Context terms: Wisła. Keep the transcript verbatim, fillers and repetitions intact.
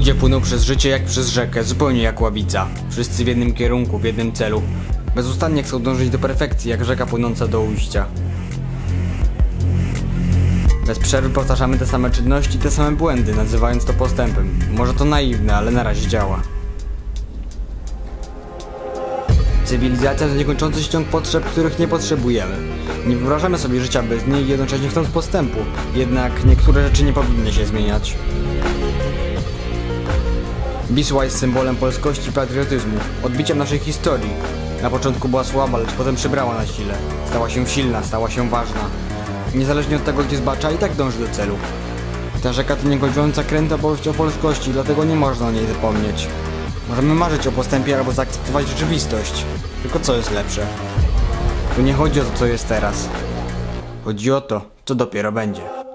Ludzie płyną przez życie jak przez rzekę, zupełnie jak ławica. Wszyscy w jednym kierunku, w jednym celu. Bezustannie chcą dążyć do perfekcji, jak rzeka płynąca do ujścia. Bez przerwy powtarzamy te same czynności, te same błędy, nazywając to postępem. Może to naiwne, ale na razie działa. Cywilizacja to niekończący ściąg potrzeb, których nie potrzebujemy. Nie wyobrażamy sobie życia bez niej, jednocześnie chcąc postępu. Jednak niektóre rzeczy nie powinny się zmieniać. Wisła jest symbolem polskości i patriotyzmu, odbiciem naszej historii. Na początku była słaba, lecz potem przybrała na sile. Stała się silna, stała się ważna. Niezależnie od tego, gdzie zbacza, i tak dąży do celu. Ta rzeka to niekończąca kręta opowieść o polskości, dlatego nie można o niej zapomnieć. Możemy marzyć o postępie albo zaakceptować rzeczywistość. Tylko co jest lepsze? Tu nie chodzi o to, co jest teraz. Chodzi o to, co dopiero będzie.